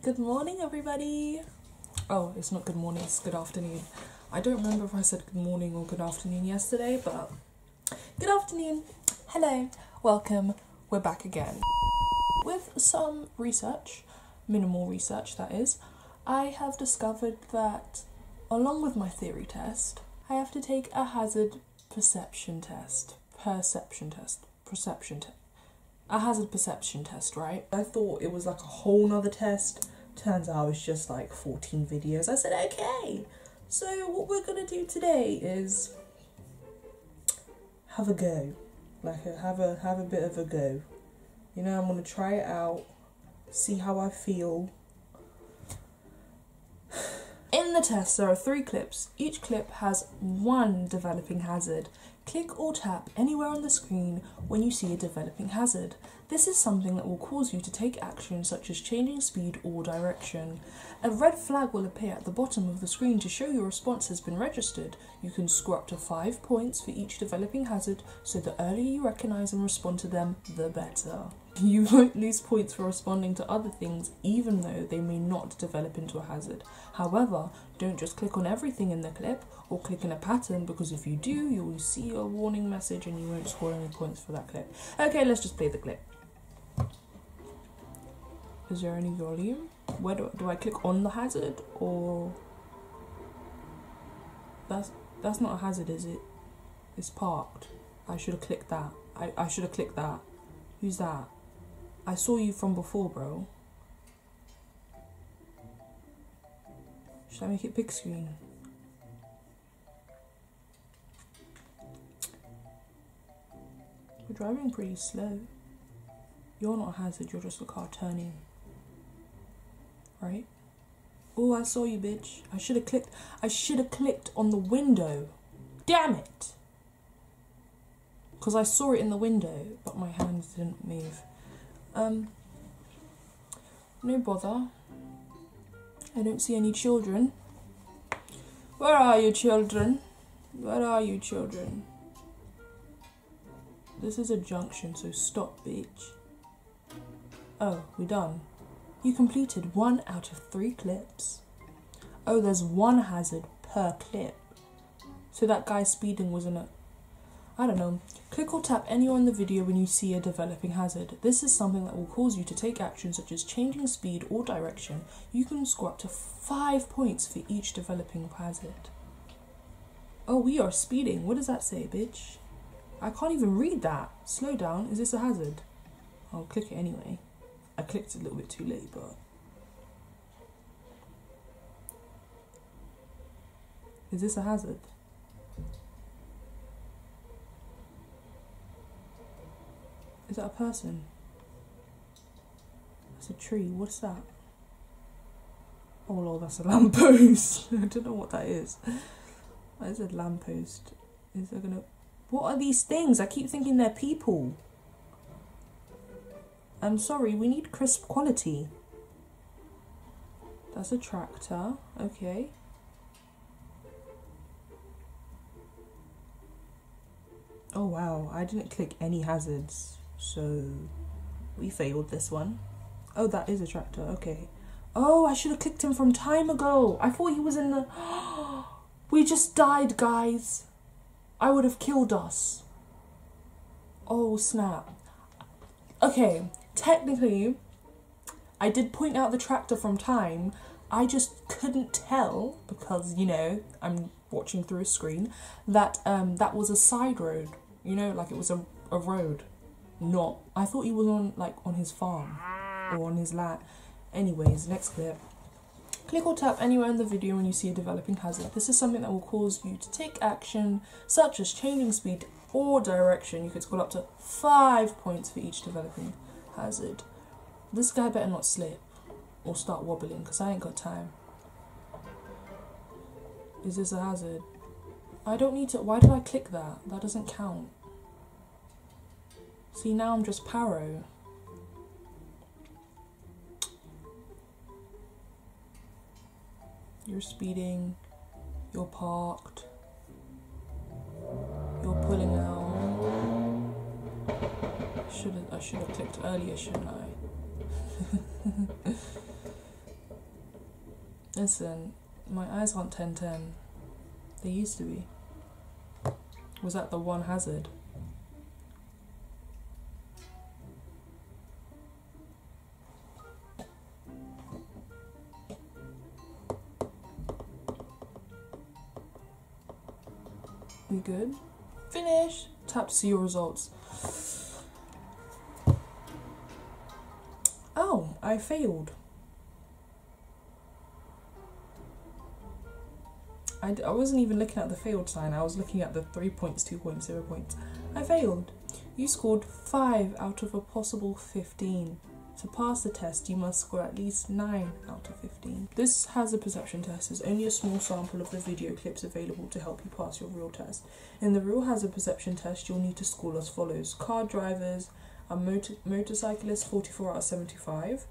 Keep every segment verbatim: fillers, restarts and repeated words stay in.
Good morning, everybody. Oh, it's not good morning, it's good afternoon. I don't remember if I said good morning or good afternoon yesterday, but good afternoon. Hello, welcome. We're back again with some research, minimal research that is. I have discovered that along with my theory test, I have to take a hazard perception test. Perception test. Perception test. A hazard perception test, right? I thought it was like a whole nother test. Turns out it's just like fourteen videos. I said, okay. So what we're gonna do today is have a go. Like a, have a have a bit of a go. You know, I'm gonna try it out, see how I feel. In the test, there are three clips. Each clip has one developing hazard. Click or tap anywhere on the screen when you see a developing hazard. This is something that will cause you to take action, such as changing speed or direction. A red flag will appear at the bottom of the screen to show your response has been registered. You can score up to five points for each developing hazard, so the earlier you recognise and respond to them, the better. You won't lose points for responding to other things, even though they may not develop into a hazard. However, don't just click on everything in the clip or click in a pattern, because if you do, you will see a warning message and you won't score any points for that clip. Okay, let's just play the clip. Is there any volume? Where do, do I click on the hazard, or that's that's not a hazard, is it? It's parked. I should have clicked that. I, I should have clicked that. Who's that? I saw you from before, bro. Should I make it big screen? We're driving pretty slow. You're not a hazard, you're just a car turning. Right? Oh, I saw you, bitch. I should have clicked. I should have clicked on the window. Damn it! Because I saw it in the window, but my hands didn't move. Um, no bother. I don't see any children. Where are you, children? Where are you, children? This is a junction, so stop, bitch. Oh, we done. You completed one out of three clips. Oh, there's one hazard per clip. So that guy speeding wasn't a... I don't know. Click or tap anywhere in the video when you see a developing hazard. This is something that will cause you to take action, such as changing speed or direction. You can score up to five points for each developing hazard. Oh, we are speeding. What does that say, bitch? I can't even read that. Slow down. Is this a hazard? I'll click it anyway. I clicked a little bit too late, but... Is this a hazard? Is that a person? That's a tree. What's that? Oh lord, that's a lamppost. I don't know what that is. That is a lamppost. Is there gonna... What are these things? I keep thinking they're people. I'm sorry, we need crisp quality. That's a tractor. Okay. Oh wow, I didn't click any hazards. So, we failed this one. Oh, that is a tractor, okay. Oh, I should have clicked him from time ago. I thought he was in the... We just died, guys. I would have killed us. Oh, snap. Okay, technically, I did point out the tractor from time. I just couldn't tell, because, you know, I'm watching through a screen, that um, that was a side road. You know, like it was a, a road. Not. I thought he was on like on his farm or on his land. Anyways, next clip. Click or tap anywhere in the video when you see a developing hazard. This is something that will cause you to take action, such as changing speed or direction. You could score up to five points for each developing hazard. This guy better not slip or start wobbling, because I ain't got time. Is this a hazard? I don't need to. Why did I click that? That doesn't count. See, now I'm just paro. You're speeding, you're parked, you're pulling out. Should've, I should have clicked earlier, shouldn't I? Listen, my eyes aren't ten ten. They used to be. Was that the one hazard? We good? Finish! Tap to see your results. Oh, I failed. I, d I wasn't even looking at the failed sign, I was looking at the three points, two points, zero points. I failed. You scored five out of a possible fifteen. To pass the test, you must score at least nine out of fifteen. This hazard perception test is only a small sample of the video clips available to help you pass your real test. In the real hazard perception test, you'll need to score as follows. Car drivers are motor motorcyclists, forty-four out of seventy-five.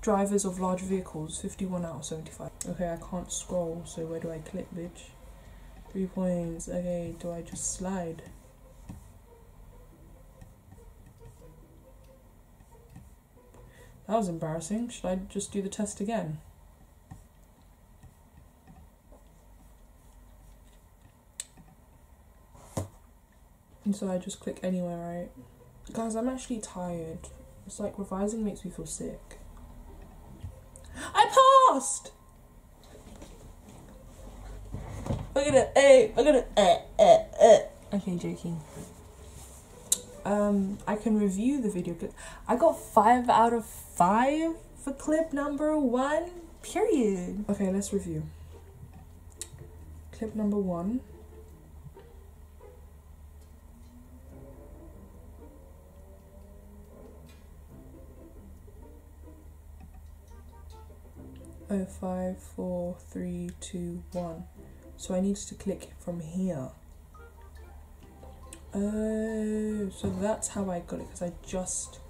Drivers of large vehicles, fifty-one out of seventy-five. Okay, I can't scroll, so where do I click, bitch? Three points. Okay, do I just slide? That was embarrassing. Should I just do the test again? And so I just click anywhere, right? Guys, I'm actually tired. It's like revising makes me feel sick. I passed! We're gonna, eh, we're gonna, eh, eh, eh. Okay, joking. Um, I can review the video clip. I got five out of five for clip number one, period. Okay, let's review. Clip number one. Oh, five, four, three, two, one. So I need to click from here. Oh, so that's how I got it, because I just...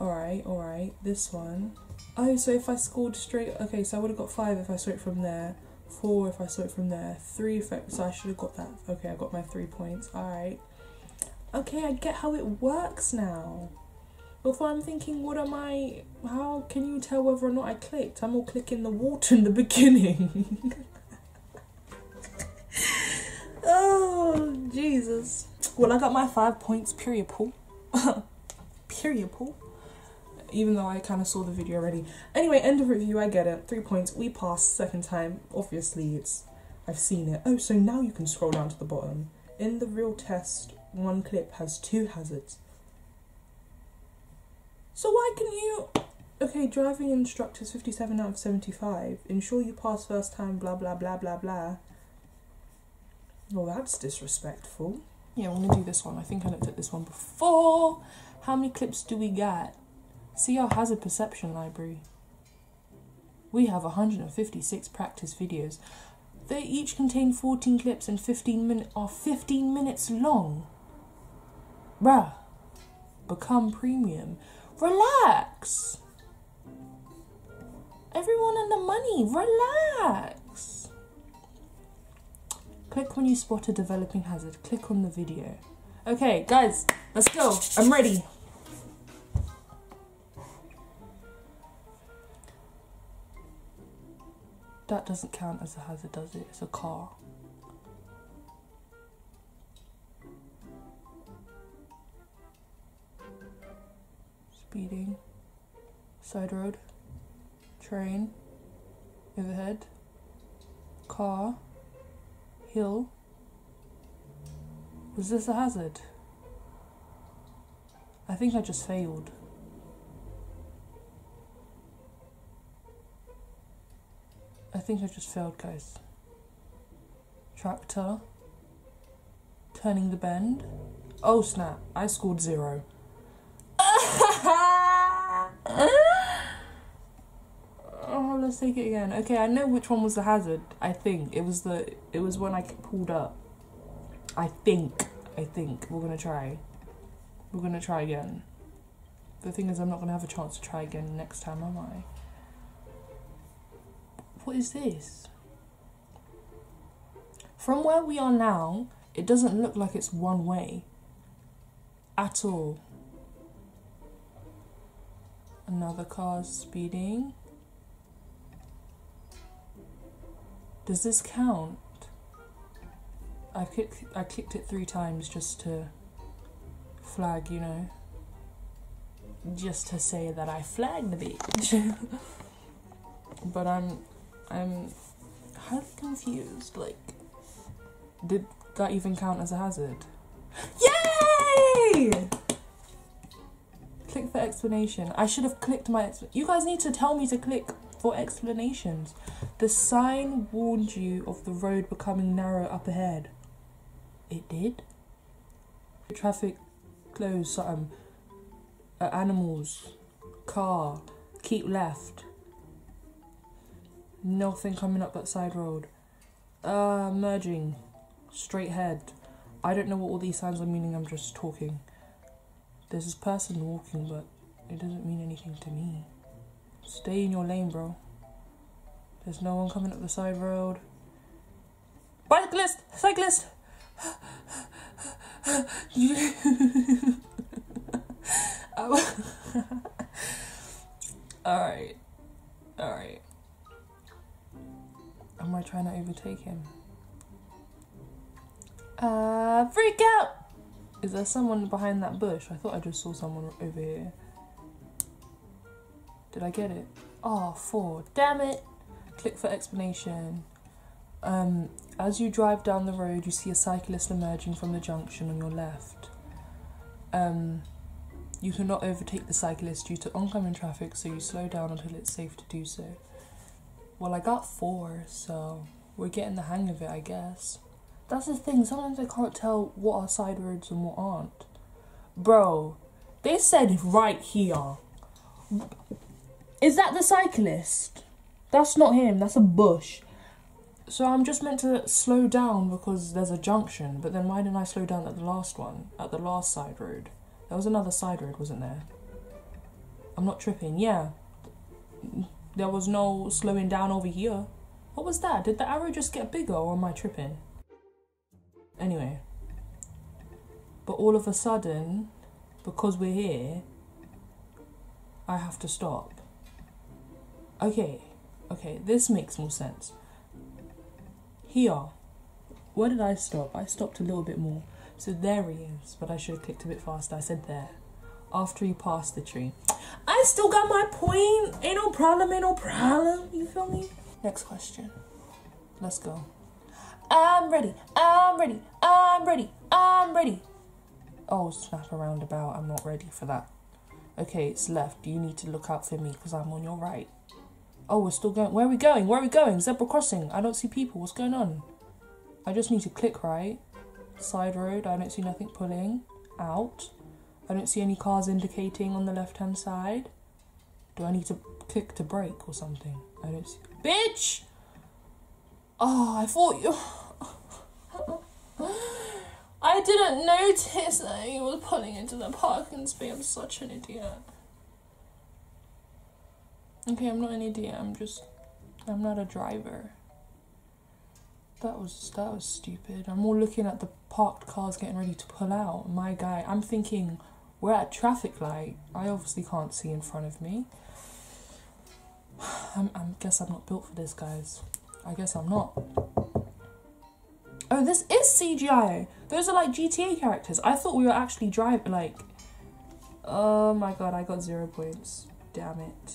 Alright, alright, this one. Oh, so if I scored straight... Okay, so I would have got five if I saw it from there. Four if I saw it from there. Three if I... So I should have got that. Okay, I got my three points. Alright. Okay, I get how it works now. Before I'm thinking, what am I... How can you tell whether or not I clicked? I'm all clicking the water in the beginning. Oh, Jesus. Well, I got my five points, period, Paul. Period, Paul. Even though I kind of saw the video already. Anyway, end of review, I get it. Three points, we passed second time. Obviously, it's I've seen it. Oh, so now you can scroll down to the bottom. In the real test, one clip has two hazards. So why can you... Okay, driving instructors, fifty-seven out of seventy-five. Ensure you pass first time, blah, blah, blah, blah, blah. Well, that's disrespectful. Yeah, I'm gonna do this one. I think I looked at this one before. How many clips do we get? See our hazard perception library. We have one hundred fifty-six practice videos. They each contain fourteen clips and fifteen minutes are fifteen minutes long. Bruh. Become premium. Relax. Everyone and the money, relax. Click when you spot a developing hazard. Click on the video. Okay, guys, let's go. I'm ready. That doesn't count as a hazard, does it? It's a car. Speeding. Side road. Train. Overhead. Car. Hill. Was this a hazard? I think I just failed. I think I just failed, guys. Tractor. Turning the bend. Oh snap, I scored zero. Let's take it again. Okay, I know which one was the hazard. I think it was the it was when I pulled up. I think I think we're gonna try we're gonna try again. The thing is, I'm not gonna have a chance to try again next time, am I? What is this? From where we are now, it doesn't look like it's one way at all. Another car's speeding. Does this count? I clicked, I clicked it three times just to flag, you know, just to say that I flagged the beach. But I'm, I'm highly confused. Like, did that even count as a hazard? Yay! Click for explanation. I should have clicked my ex- You guys need to tell me to click for explanations. The sign warned you of the road becoming narrow up ahead. It did? Traffic closed, something. Uh, animals. Car. Keep left. Nothing coming up that side road. Uh, merging. Straight head. I don't know what all these signs are meaning, I'm just talking. There's this person walking, but it doesn't mean anything to me. Stay in your lane, bro. There's no one coming up the side road. Bicyclist! Cyclist! Alright. Alright. Am I trying to overtake him? Uh, freak out! Is there someone behind that bush? I thought I just saw someone over here. Did I get it? Oh, four. Damn it! Click for explanation. Um, as you drive down the road, you see a cyclist emerging from the junction on your left. Um, you cannot overtake the cyclist due to oncoming traffic, so you slow down until it's safe to do so. Well, I got four, so we're getting the hang of it, I guess. That's the thing, sometimes I can't tell what are side roads and what aren't. Bro, they said right here. Is that the cyclist? That's not him, that's a bush. So I'm just meant to slow down because there's a junction, but then why didn't I slow down at the last one? At the last side road? There was another side road, wasn't there? I'm not tripping, yeah. There was no slowing down over here. What was that? Did the arrow just get bigger or am I tripping? Anyway, but all of a sudden, because we're here, I have to stop. Okay, okay, this makes more sense. Here, where did I stop? I stopped a little bit more. So there he is, but I should have clicked a bit faster. I said there, after he passed the tree. I still got my point. Ain't no problem, ain't no problem. You feel me? Next question. Let's go. I'm ready, I'm ready, I'm ready, I'm ready. Oh, snap around about, I'm not ready for that. Okay, it's left, you need to look out for me because I'm on your right. Oh, we're still going, where are we going, where are we going? Zebra crossing, I don't see people, what's going on? I just need to click right. Side road, I don't see nothing pulling out. I don't see any cars indicating on the left-hand side. Do I need to click to brake or something? I don't see, bitch! Oh, I thought you... I didn't notice that you were pulling into the parking space. I'm such an idiot. Okay, I'm not an idiot. I'm just... I'm not a driver. That was... That was stupid. I'm all looking at the parked cars getting ready to pull out. My guy. I'm thinking, we're at a traffic light. I obviously can't see in front of me. I'm, I guess I'm not built for this, guys. I guess I'm not. Oh, this is C G I. Those are like G T A characters. I thought we were actually driving, like... Oh my god, I got zero points. Damn it.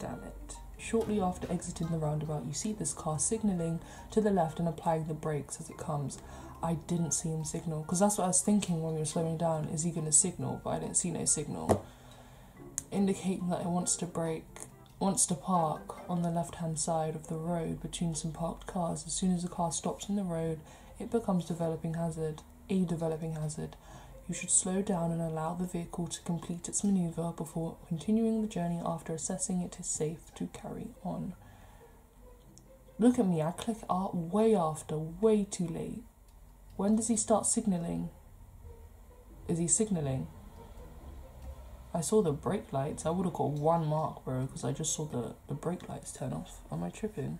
Damn it. Shortly after exiting the roundabout, you see this car signalling to the left and applying the brakes as it comes. I didn't see him signal, because that's what I was thinking when we were slowing down. Is he going to signal? But I didn't see no signal. Indicating that it wants to brake. Wants to park on the left-hand side of the road between some parked cars. As soon as a car stops in the road, it becomes developing hazard, a developing hazard. You should slow down and allow the vehicle to complete its manoeuvre before continuing the journey after assessing it is safe to carry on. Look at me, I click up way after, way too late. When does he start signalling? Is he signalling? I saw the brake lights. I would have got one mark, bro, because I just saw the, the brake lights turn off. Am I tripping?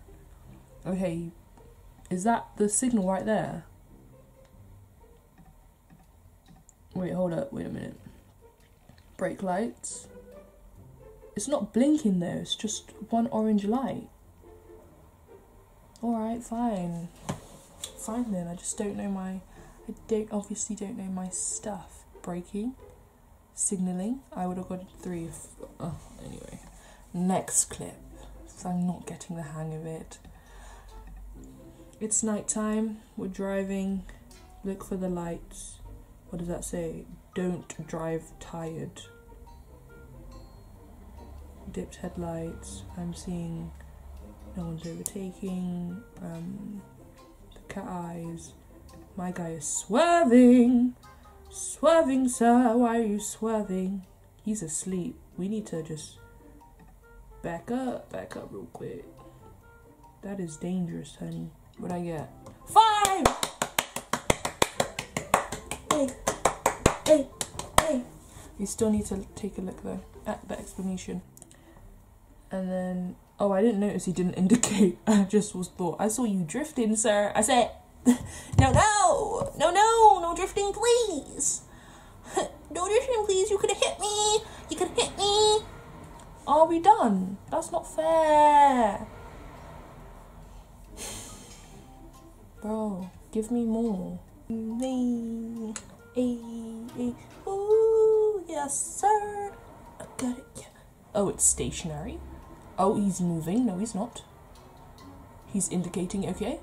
Okay, is that the signal right there? Wait, hold up. Wait a minute. Brake lights. It's not blinking, though. It's just one orange light. alright, fine. Fine then, I just don't know my, I don't, obviously don't know my stuff. Braking, signalling, I would have gotten three if, oh, anyway. Next clip, so I'm not getting the hang of it. It's nighttime, we're driving, look for the lights. What does that say? Don't drive tired. Dipped headlights, I'm seeing no one's overtaking, um, the cat eyes. My guy is swerving, swerving sir, why are you swerving? He's asleep, we need to just back up, back up real quick. That is dangerous, honey. What'd I get? Five! Hey, hey, hey. You still need to take a look though at the explanation. And then, oh, I didn't notice he didn't indicate. I just was thought, I saw you drifting, sir. I said, no, no, no, no, no drifting, please. No drifting, please. You could have hit me. You could have hit me. Are we done? That's not fair. Bro, give me more. Hey, hey, hey. Ooh, yes, sir. I got it. Yeah. Oh, it's stationary. Oh, he's moving. No, he's not. He's indicating. Okay.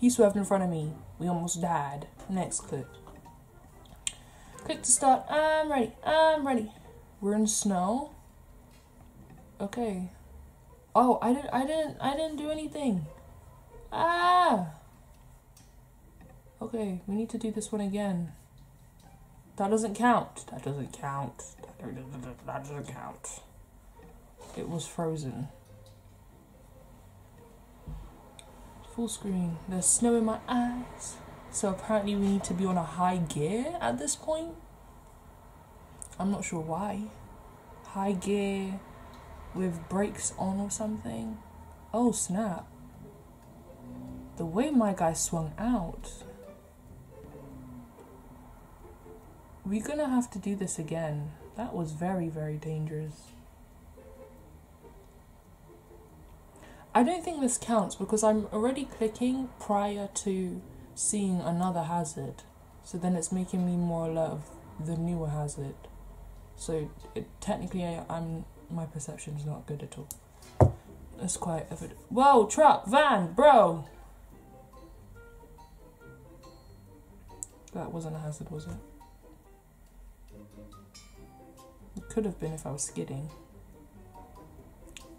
He swerved in front of me. We almost died. Next clip. Click to start. I'm ready. I'm ready. We're in snow. Okay. Oh, I didn't. I didn't. I didn't do anything. Ah! Okay, we need to do this one again. That doesn't count. That doesn't count. That doesn't count. It was frozen. Full screen. There's snow in my eyes. So apparently we need to be on a high gear at this point. I'm not sure why. High gear with brakes on or something. Oh, snap. The way my guy swung out. We're gonna have to do this again. That was very, very dangerous. I don't think this counts because I'm already clicking prior to seeing another hazard. So then it's making me more alert of the newer hazard. So it, technically I, I'm, my perception's not good at all. That's quite evident. Whoa, truck, van, bro! That wasn't a hazard, was it? It could have been if I was skidding.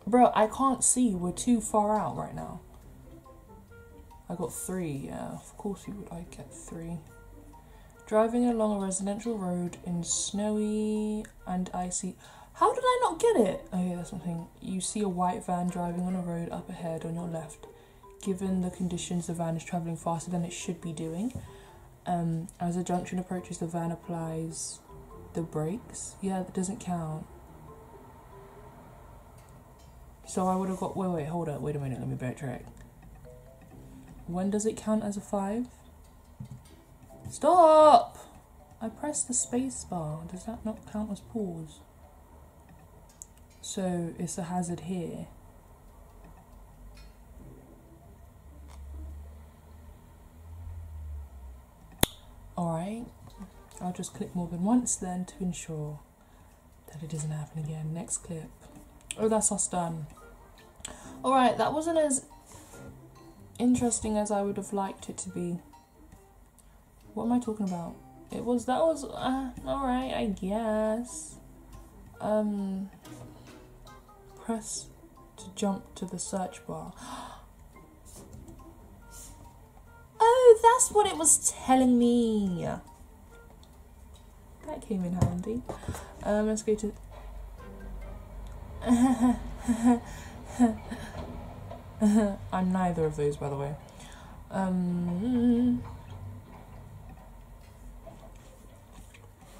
Bro, I can't see. We're too far out right now. I got three. Yeah, of course you would. I get three. Driving along a residential road in snowy and icy. How did I not get it? Oh yeah, that's something. You see a white van driving on a road up ahead on your left. Given the conditions, the van is traveling faster than it should be doing. Um, as a junction approaches, the van applies the brakes. Yeah, that doesn't count. So I would have got, wait, wait, hold up, wait a minute, let me backtrack. When does it count as a five? Stop! I pressed the space bar. Does that not count as pause? So it's a hazard here. Alright, I'll just click more than once then to ensure that it doesn't happen again. Next clip. Oh, that's us done. Alright, that wasn't as interesting as I would have liked it to be. What am I talking about? It was, that was, uh, alright, I guess. Um, press to jump to the search bar. That's what it was telling me. That came in handy. Um, let's go to... I'm neither of those, by the way. Um...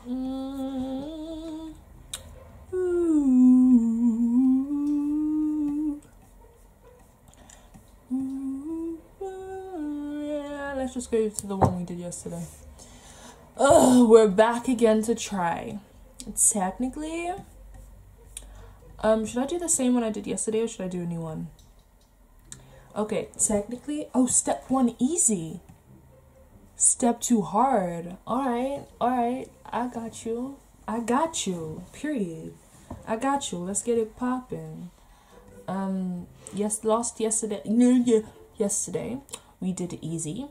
Mm. Just go to the one we did yesterday. Oh, we're back again to try. Technically, um, should I do the same one I did yesterday or should I do a new one? Okay, technically, oh, step one easy, step two hard. All right all right, I got you, I got you, period. I got you. Let's get it popping. Um, yes, lost yesterday. No, yeah, yesterday we did easy.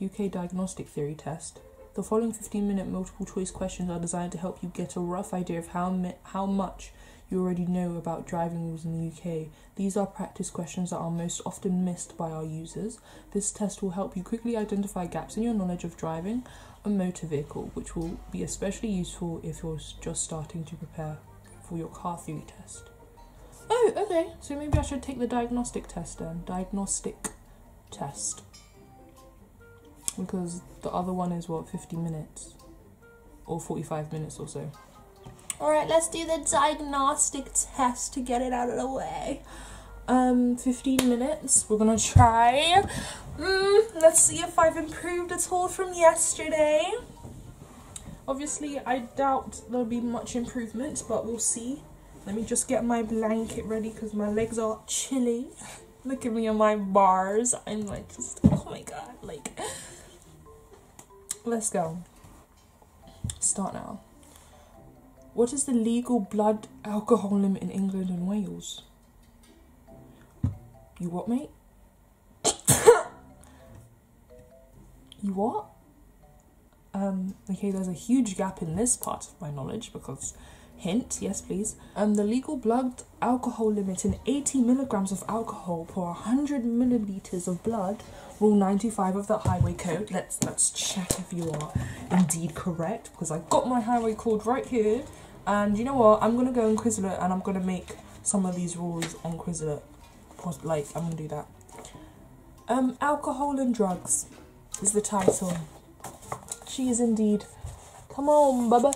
U K diagnostic theory test. The following fifteen-minute multiple-choice questions are designed to help you get a rough idea of how mi how much you already know about driving rules in the U K. These are practice questions that are most often missed by our users. This test will help you quickly identify gaps in your knowledge of driving a motor vehicle, which will be especially useful if you're just starting to prepare for your car theory test. Oh, okay, so maybe I should take the diagnostic test then. Diagnostic test. Because the other one is, what, fifty minutes? Or forty-five minutes or so. Alright, let's do the diagnostic test to get it out of the way. Um, fifteen minutes. We're gonna try. Mm, let's see if I've improved at all from yesterday. Obviously, I doubt there'll be much improvement, but we'll see. Let me just get my blanket ready because my legs are chilly. Look at me on my bars. I'm like, just, oh my god, like. Let's go. Start now. What is the legal blood alcohol limit in England and Wales? You what, mate? You what? Um, okay, there's a huge gap in this part of my knowledge because... Hint, yes please. Um, the legal blood alcohol limit in eighty milligrams of alcohol per one hundred milliliters of blood, rule ninety-five of the Highway Code. Let's let's check if you are indeed correct, because I got my Highway Code right here. And you know what? I'm gonna go on Quizlet and I'm gonna make some of these rules on Quizlet. Like, I'm gonna do that. Um, alcohol and drugs is the title. She is indeed. Come on, Bubba.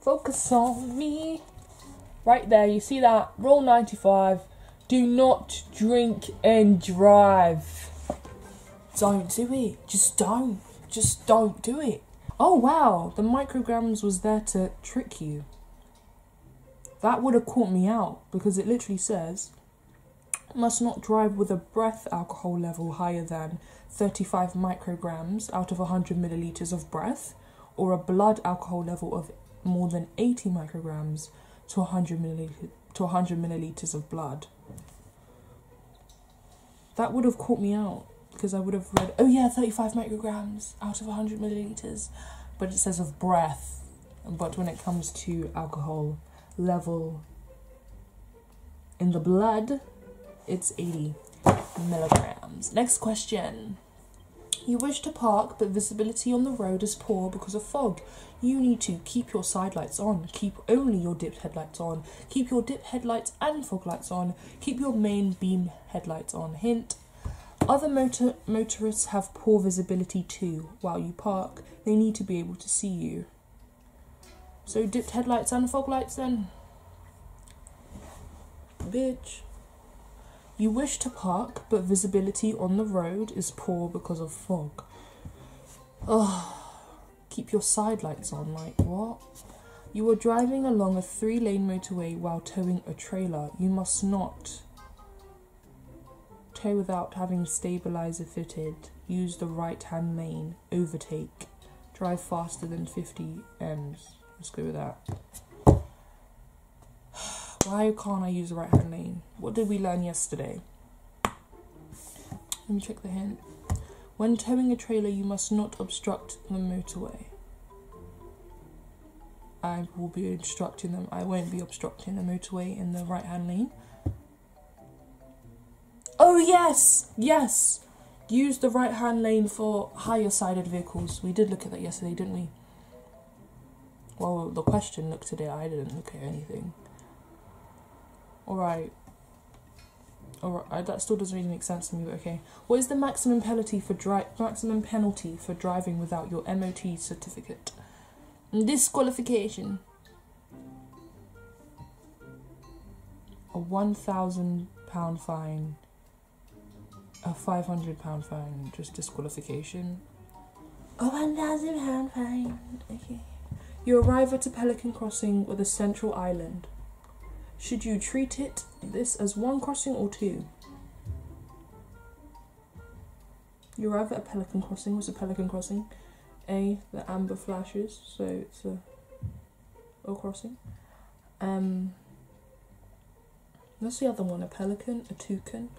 Focus on me. Right there, you see that? rule ninety-five. Do not drink and drive. Don't do it. Just don't. Just don't do it. Oh wow, the micrograms was there to trick you. That would have caught me out because it literally says, must not drive with a breath alcohol level higher than thirty-five micrograms out of one hundred milliliters of breath, or a blood alcohol level of more than eighty micrograms to one hundred milliliters to one hundred milliliters of blood. That would have caught me out because I would have read, oh yeah, thirty-five micrograms out of one hundred milliliters, but it says of breath. But when it comes to alcohol level in the blood, it's eighty milligrams. Next question. You wish to park, but visibility on the road is poor because of fog. You need to keep your side lights on. Keep only your dip headlights on. Keep your dip headlights and fog lights on. Keep your main beam headlights on. Hint. Other motor motorists have poor visibility too. While you park, they need to be able to see you. So dipped headlights and fog lights then. Bitch. You wish to park, but visibility on the road is poor because of fog. Ugh. Keep your side lights on, like what? You are driving along a three-lane motorway while towing a trailer. You must not tow without having stabilizer fitted. Use the right-hand lane. Overtake. Drive faster than fifty meters per hour. Let's go with that. Why can't I use the right-hand lane? What did we learn yesterday? Let me check the hint. When towing a trailer, you must not obstruct the motorway. I will be obstructing them. I won't be obstructing the motorway in the right-hand lane. Oh, yes! Yes! Use the right-hand lane for higher-sided vehicles. We did look at that yesterday, didn't we? Well, the question looked at it. I didn't look at anything. Alright. Alright, that still doesn't really make sense to me, but okay. What is the maximum penalty for dri maximum penalty for driving without your M O T certificate? Disqualification. A one thousand pound fine. A five hundred pound fine, just disqualification. A one thousand pound fine. Okay. You arrive at a Pelican crossing with a central island. Should you treat it this as one crossing or two? Your Av at Pelican Crossing. What's a Pelican Crossing? A, the amber flashes, so it's a oil crossing. Um, what's the other one? A pelican, a toucan,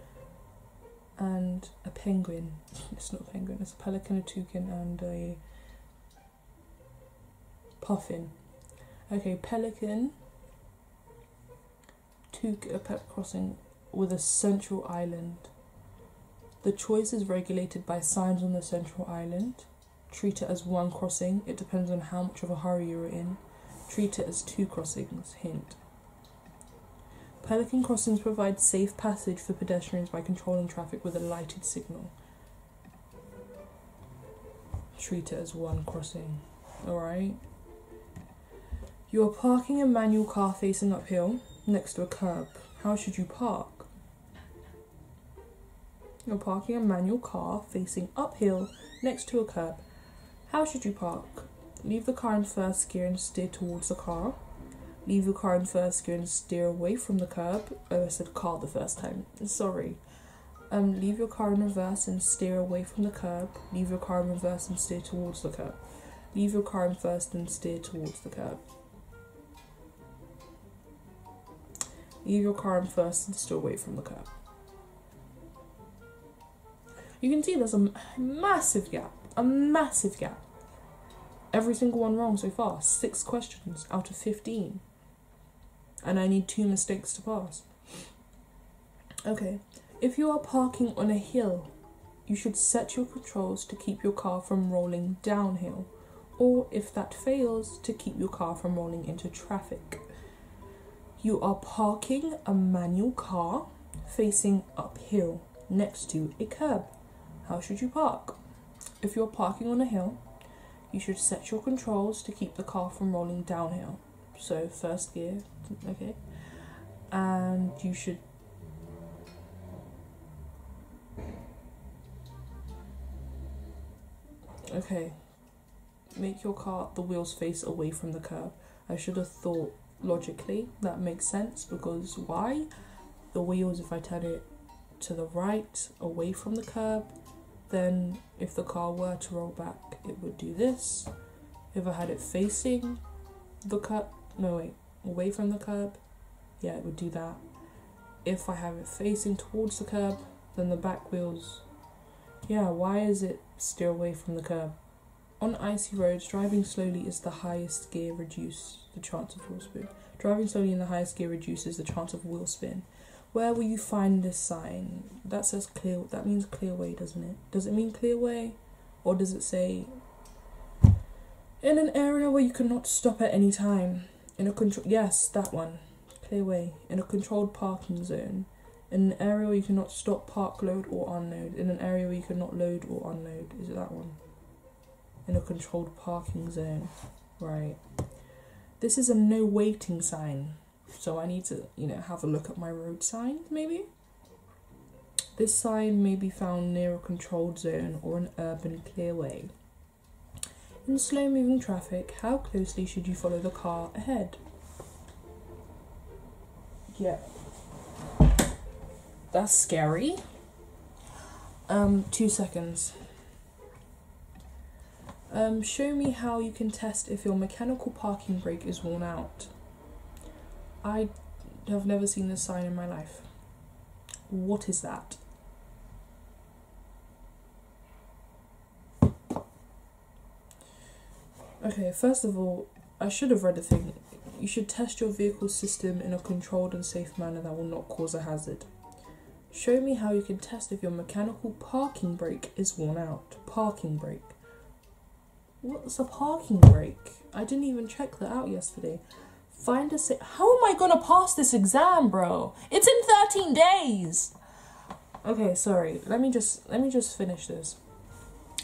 and a penguin. It's not a penguin, it's a pelican, a toucan, and a puffin. Okay, pelican, toucan, a pelican crossing with a central island. The choice is regulated by signs on the central island. Treat it as one crossing. It depends on how much of a hurry you're in. Treat it as two crossings. Hint. Pelican crossings provide safe passage for pedestrians by controlling traffic with a lighted signal. Treat it as one crossing. Alright. You are parking a manual car facing uphill next to a curb. How should you park? You're parking a manual car facing uphill next to a curb. How should you park? Leave the car in first gear and steer towards the car. Leave your car in first gear and steer away from the curb. Oh, I said car the first time. Sorry. Um, leave your car in reverse and steer away from the curb. Leave your car in reverse and steer towards the curb. Leave your car in first and steer towards the curb. Leave your car in first and steer away from the curb. You can see there's a massive gap. A massive gap. Every single one wrong so far. Six questions out of fifteen. And I need two mistakes to pass. Okay. If you are parking on a hill, you should set your controls to keep your car from rolling downhill. Or, if that fails, to keep your car from rolling into traffic. You are parking a manual car facing uphill next to a curb. How should you park? If you're parking on a hill, you should set your controls to keep the car from rolling downhill. So first gear, okay. And you should... Okay. Make your car, the wheels face away from the curb. I should have thought logically that makes sense, because why? The wheels, if I turn it to the right, away from the curb, then if the car were to roll back, it would do this. If I had it facing the curb, no wait, away from the curb, yeah, it would do that. If I have it facing towards the curb, then the back wheels, yeah, why is it steer away from the curb? On icy roads, driving slowly is the highest gear reduce the chance of wheel spin. Driving slowly in the highest gear reduces the chance of wheel spin. Where will you find this sign? That says clear, that means clear way, doesn't it? Does it mean clear way? Or does it say, in an area where you cannot stop at any time? In a control, yes, that one, clear way. In a controlled parking zone. In an area where you cannot stop, park, load or unload. In an area where you cannot load or unload. Is it that one? In a controlled parking zone, right. This is a no waiting sign. So I need to, you know, have a look at my road signs, maybe? This sign may be found near a controlled zone or an urban clearway. In slow-moving traffic, how closely should you follow the car ahead? Yeah. That's scary. Um, two seconds. Um, show me how you can test if your mechanical parking brake is worn out. I have never seen this sign in my life. What is that? Okay, first of all, I should have read the thing. You should test your vehicle system in a controlled and safe manner that will not cause a hazard. Show me how you can test if your mechanical parking brake is worn out. Parking brake. What's a parking brake? I didn't even check that out yesterday. Find a si- How am I gonna pass this exam, bro? It's in thirteen days! Okay, sorry. Let me just, let me just finish this.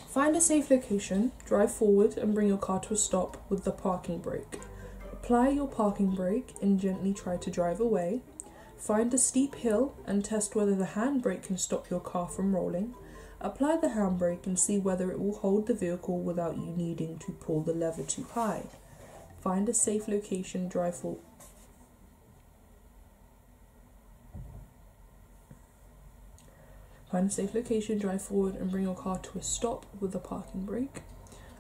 Find a safe location, drive forward, and bring your car to a stop with the parking brake. Apply your parking brake and gently try to drive away. Find a steep hill and test whether the handbrake can stop your car from rolling. Apply the handbrake and see whether it will hold the vehicle without you needing to pull the lever too high. Find a safe location, drive for... Find a safe location, drive forward and bring your car to a stop with a parking brake.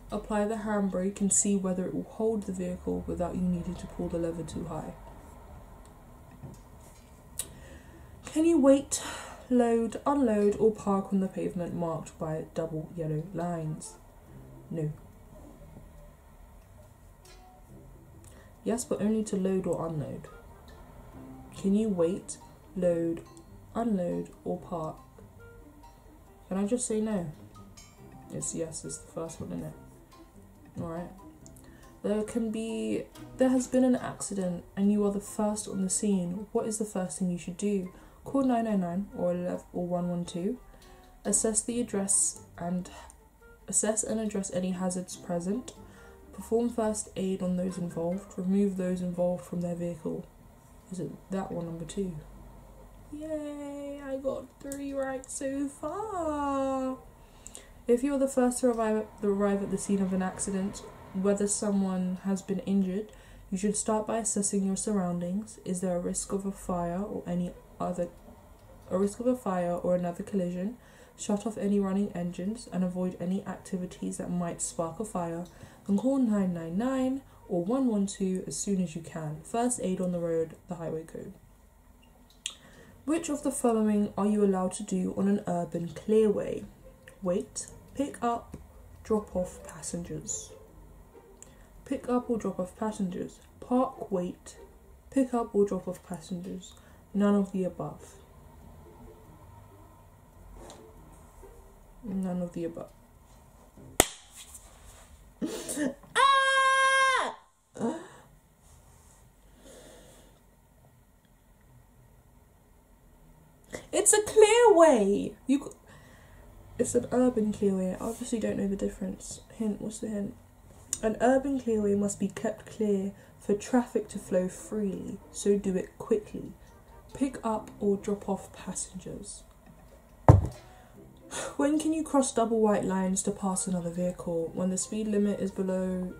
Apply the handbrake and see whether it will hold the vehicle without you needing to pull the lever too high. Can you wait, load, unload or park on the pavement marked by double yellow lines? No. Yes, but only to load or unload. Can you wait, load, unload or park? Can I just say no? It's yes, it's the first one, isn't it? Alright. There can be, there has been an accident and you are the first on the scene. What is the first thing you should do? Call nine nine nine or eleven or one one two. Assess the address and assess and address any hazards present. Perform first aid on those involved. Remove those involved from their vehicle. Is it that one, number two? Yay, I got three right so far. If you are the first to arrive, to arrive at the scene of an accident, whether someone has been injured, you should start by assessing your surroundings. Is there a risk of a fire or any other, a risk of a fire or another collision? Shut off any running engines and avoid any activities that might spark a fire. Then call nine nine nine or one one two as soon as you can. First aid on the road, the Highway Code. Which of the following are you allowed to do on an urban clearway? Wait, pick up, drop off passengers. Pick up or drop off passengers. Park, wait, pick up or drop off passengers. None of the above. None of the above. Ah! Uh. It's a clearway. You. It's an urban clearway. I obviously don't know the difference. Hint, what's the hint? An urban clearway must be kept clear for traffic to flow freely, so do it quickly. Pick up or drop off passengers. When can you cross double white lines to pass another vehicle? When the speed limit is below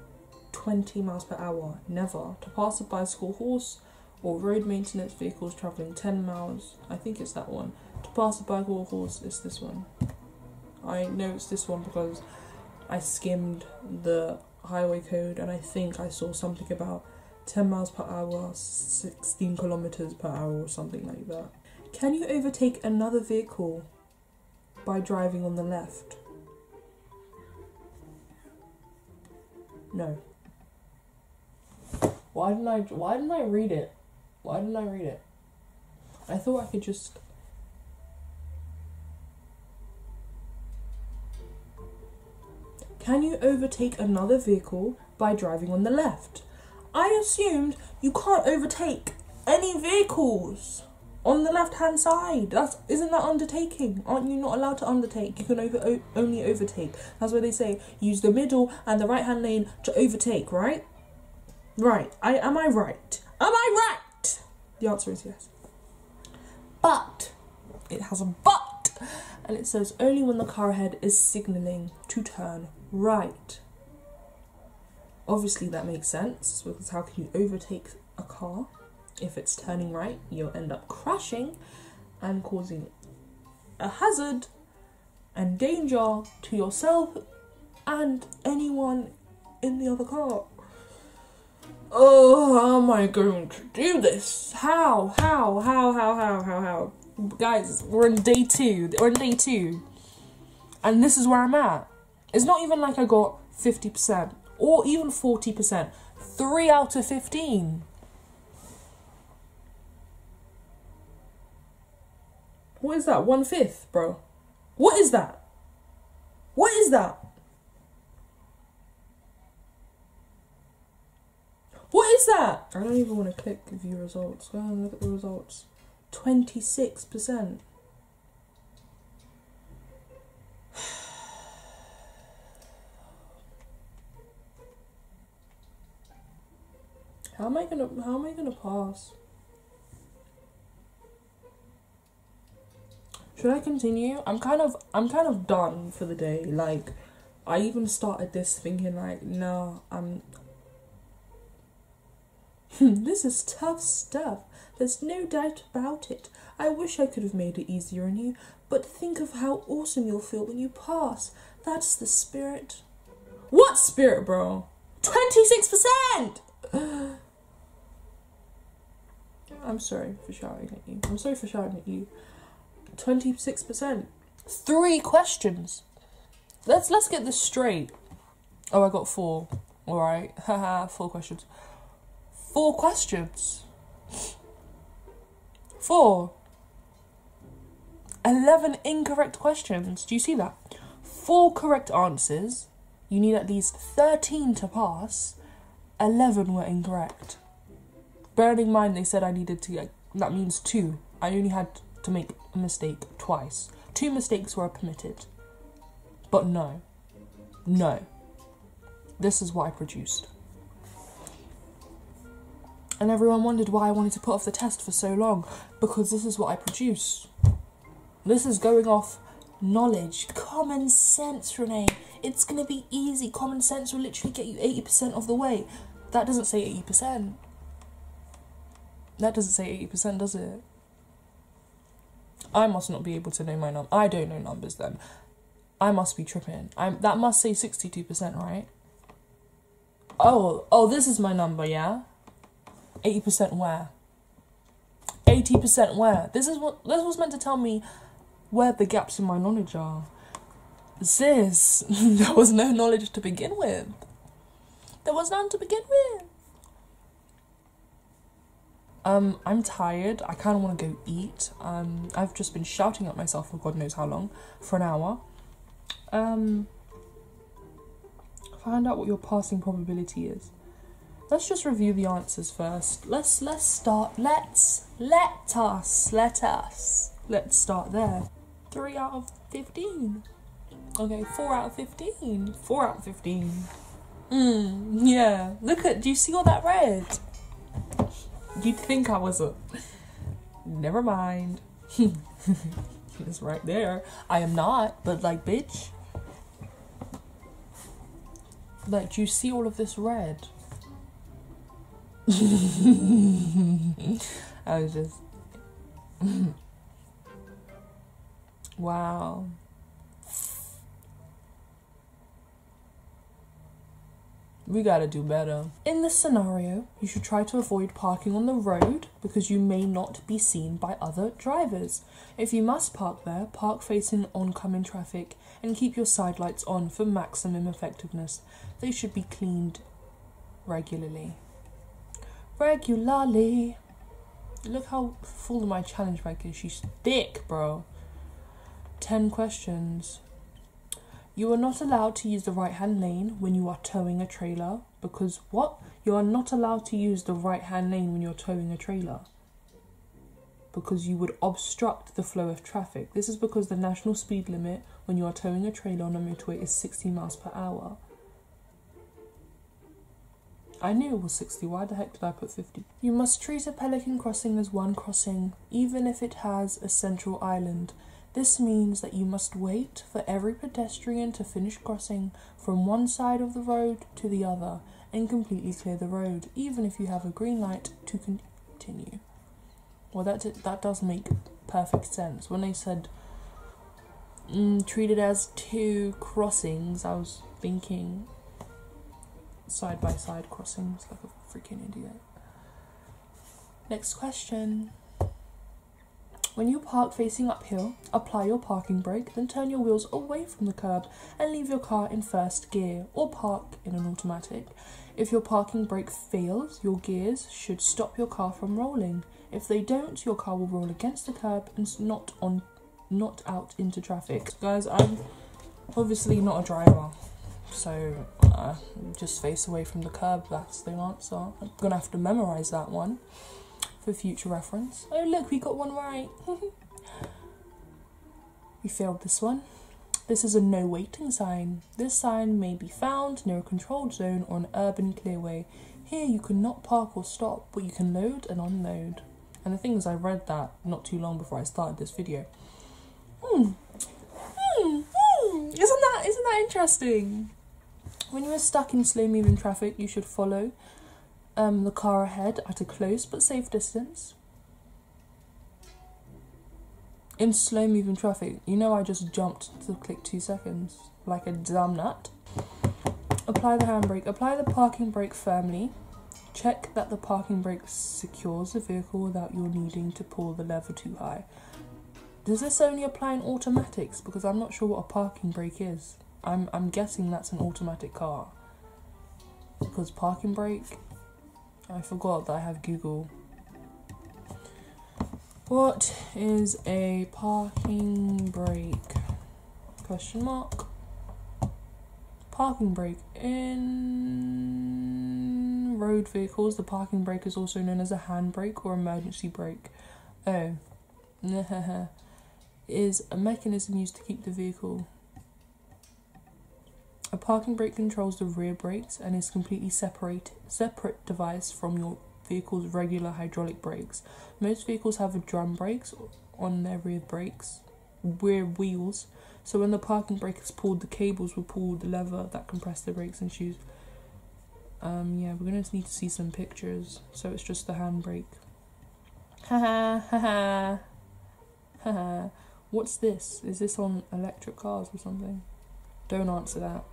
twenty miles per hour. Never. To pass a bicycle, horse or road maintenance vehicles travelling ten miles. I think it's that one. To pass a bicycle or horse is this one. I know it's this one because I skimmed the Highway Code and I think I saw something about ten miles per hour, sixteen kilometers per hour or something like that. Can you overtake another vehicle by driving on the left? No. Why didn't I, why didn't I read it? Why didn't I read it? I thought I could just... Can you overtake another vehicle by driving on the left? I assumed you can't overtake any vehicles on the left-hand side. That's, isn't that undertaking? Aren't you not allowed to undertake? You can over, only overtake. That's where they say use the middle and the right-hand lane to overtake, right? Right. I, am I right? Am I right? The answer is yes. But, it has a but, and it says only when the car ahead is signalling to turn right. Obviously that makes sense, because how can you overtake a car if it's turning right? You'll end up crashing and causing a hazard and danger to yourself and anyone in the other car. Oh, how am I going to do this? How? How? How? How? How? How? How? Guys, we're on day two. We're on day two. And this is where I'm at. It's not even like I got fifty percent or even forty percent. three out of fifteen. What is that? One fifth, bro. What is that? What is that? What is that? I don't even want to click view results. Go and look at the results. twenty-six percent. How am I gonna, how am I gonna pass? Should I continue? I'm kind of, I'm kind of done for the day. Like, I even started this thinking like, no, I'm, this is tough stuff. There's no doubt about it. I wish I could have made it easier on you, but think of how awesome you'll feel when you pass. That's the spirit. What spirit, bro? twenty-six percent! I'm sorry for shouting at you. I'm sorry for shouting at you. twenty-six percent. Three questions. Let's let's get this straight. Oh, I got four. Alright. Haha, four questions. Four questions. Four. Eleven incorrect questions. Do you see that? Four correct answers. You need at least thirteen to pass. Eleven were incorrect. Bearing in mind they said I needed to get, that means two. I only had to make a mistake twice. Two mistakes were permitted. But no. No. This is what I produced. And everyone wondered why I wanted to put off the test for so long, because this is what I produce. This is going off knowledge. Common sense, Renee. It's gonna be easy. Common sense will literally get you eighty percent of the way. That doesn't say eighty percent. That doesn't say eighty percent, does it? I must not be able to know my num- I don't know numbers then. I must be tripping. I'm, that must say sixty-two percent, right? Oh, oh, this is my number, yeah? eighty percent where? eighty percent where? This is what, this was meant to tell me where the gaps in my knowledge are. Sis, there was no knowledge to begin with. There was none to begin with. Um, I'm tired. I kind of want to go eat. Um, I've just been shouting at myself for God knows how long, for an hour. Um, find out what your passing probability is. Let's just review the answers first. Let's let's start. Let's let us let us let's start there. Three out of fifteen. Okay, four out of fifteen. Four out of fifteen. Mm, yeah. Look at. Do you see all that red? You'd think I was a... Never mind. It's right there. I am not, but like, bitch. Like, do you see all of this red? I was just... Wow. We gotta do better. In this scenario, you should try to avoid parking on the road because you may not be seen by other drivers. If you must park there, park facing oncoming traffic and keep your side lights on for maximum effectiveness. They should be cleaned regularly. Regularly. Look how full of my challenge bag is. She's thick, bro. ten questions. You are not allowed to use the right-hand lane when you are towing a trailer. Because what? You are not allowed to use the right-hand lane when you're towing a trailer. Because you would obstruct the flow of traffic. This is because the national speed limit when you are towing a trailer on a motorway is sixty miles per hour. I knew it was sixty. Why the heck did I put fifty? You must treat a pelican crossing as one crossing, even if it has a central island. This means that you must wait for every pedestrian to finish crossing from one side of the road to the other and completely clear the road, even if you have a green light to continue. Well, that, that does make perfect sense. When they said mm, treated as two crossings, I was thinking side-by-side crossings like a freaking idiot. Next question. When you park facing uphill, apply your parking brake, then turn your wheels away from the curb and leave your car in first gear or park in an automatic. If your parking brake fails, your gears should stop your car from rolling. If they don't, your car will roll against the curb and not on, not out into traffic. Guys, I'm obviously not a driver, so uh, just face away from the curb, that's the answer. I'm gonna have to memorise that one. For future reference. Oh look, we got one right. We failed this one. This is a no waiting sign. This sign may be found near a controlled zone or an urban clearway. Here you cannot park or stop, but you can load and unload. And the thing is, I read that not too long before I started this video. Hmm. Hmm. Hmm. Isn't that, isn't that interesting? When you are stuck in slow moving traffic, you should follow Um, the car ahead at a close but safe distance. in slow-moving traffic. You know, I just jumped to click two seconds like a damn nut. Apply the handbrake. Apply the parking brake firmly. Check that the parking brake secures the vehicle without your needing to pull the lever too high. Does this only apply in automatics? Because I'm not sure what a parking brake is. I'm, I'm guessing that's an automatic car. Because parking brake... I forgot that I have Google. What is a parking brake? Question mark. Parking brake. In road vehicles, the parking brake is also known as a handbrake or emergency brake. Oh. Is a mechanism used to keep the vehicle. A parking brake controls the rear brakes and is completely separate separate device from your vehicle's regular hydraulic brakes. Most vehicles have a drum brakes on their rear brakes, rear wheels, so when the parking brake is pulled, the cables will pull the lever that compress the brakes and shoes. Um, yeah, we're going to need to see some pictures, so it's just the handbrake. Haha, haha, haha. What's this? Is this on electric cars or something? Don't answer that.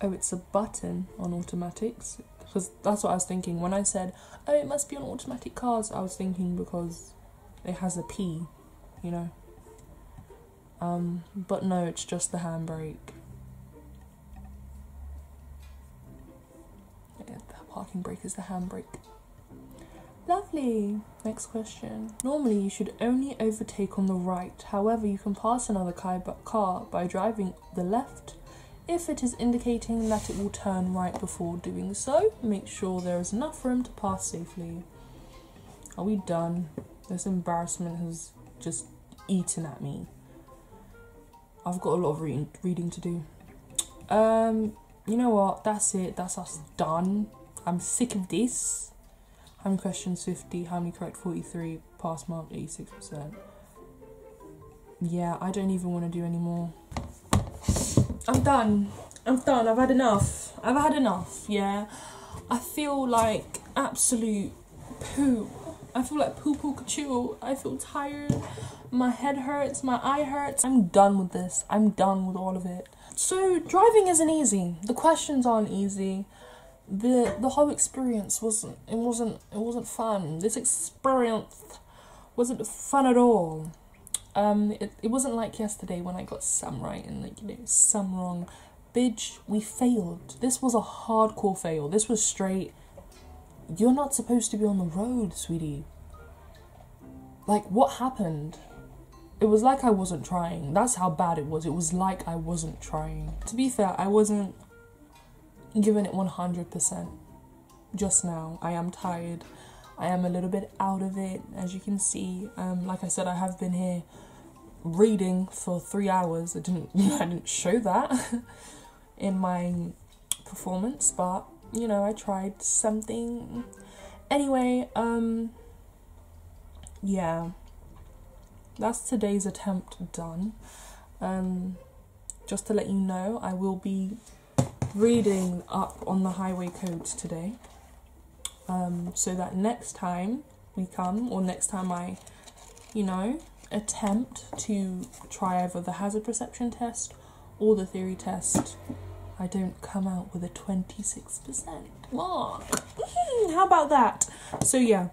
Oh, it's a button on automatics, because that's what I was thinking when I said, oh, it must be on automatic cars. I was thinking because it has a P, you know. Um, but no, it's just the handbrake. Yeah, the parking brake is the handbrake. Lovely. Next question. Normally, you should only overtake on the right. However, you can pass another car by driving the left. If it is indicating that it will turn right before doing so, make sure there is enough room to pass safely. Are we done? This embarrassment has just eaten at me. I've got a lot of re reading to do. Um, you know what? That's it. That's us done. I'm sick of this. How many questions? fifty. How many correct? forty-three. Pass mark eighty-six percent. Yeah, I don't even want to do any more. I'm done. I'm done. I've had enough. I've had enough, yeah. I feel like absolute poo. I feel like poo-poo cachoo. I feel tired. My head hurts. My eye hurts. I'm done with this. I'm done with all of it. So, driving isn't easy. The questions aren't easy. The the whole experience wasn't, it wasn't, it wasn't fun. This experience wasn't fun at all. Um, it, it wasn't like yesterday when I got some right and like, you know, some wrong. Bitch, we failed. This was a hardcore fail. This was straight. You're not supposed to be on the road, sweetie. Like, what happened? It was like I wasn't trying. That's how bad it was. It was like I wasn't trying. To be fair, I wasn't giving it one hundred percent just now. I am tired. I am a little bit out of it, as you can see. Um, like I said, I have been here reading for three hours. I didn't, I didn't show that in my performance, but you know, I tried something. Anyway, um, yeah, that's today's attempt done. Um, just to let you know, I will be reading up on the highway codes today. Um, so that next time we come, or next time I, you know, attempt to try either the hazard perception test or the theory test, I don't come out with a twenty-six percent mark. Mm-hmm, how about that? So yeah.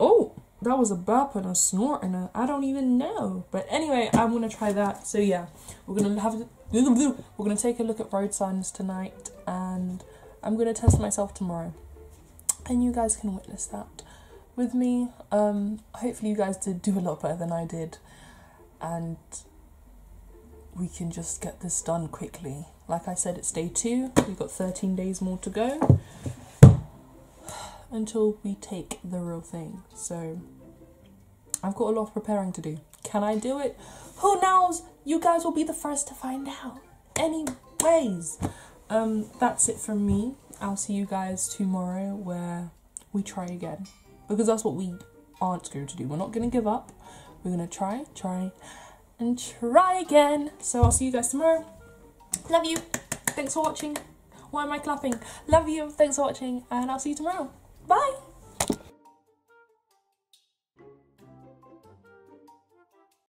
Oh, that was a burp and a snort and a, I don't even know. But anyway, I'm gonna try that. So yeah, we're gonna have, we're gonna take a look at road signs tonight, and I'm gonna test myself tomorrow. And you guys can witness that with me. Um, hopefully you guys did do a lot better than I did, and we can just get this done quickly. Like I said, it's day two. We've got thirteen days more to go until we take the real thing. So I've got a lot of preparing to do. Can I do it? Who knows? You guys will be the first to find out. Anyways, um, that's it from me. I'll see you guys tomorrow where we try again, because that's what we aren't going to do. We're not going to give up. We're going to try, try, and try again. So I'll see you guys tomorrow. Love you. Thanks for watching. Why am I clapping? Love you. Thanks for watching, and I'll see you tomorrow. Bye.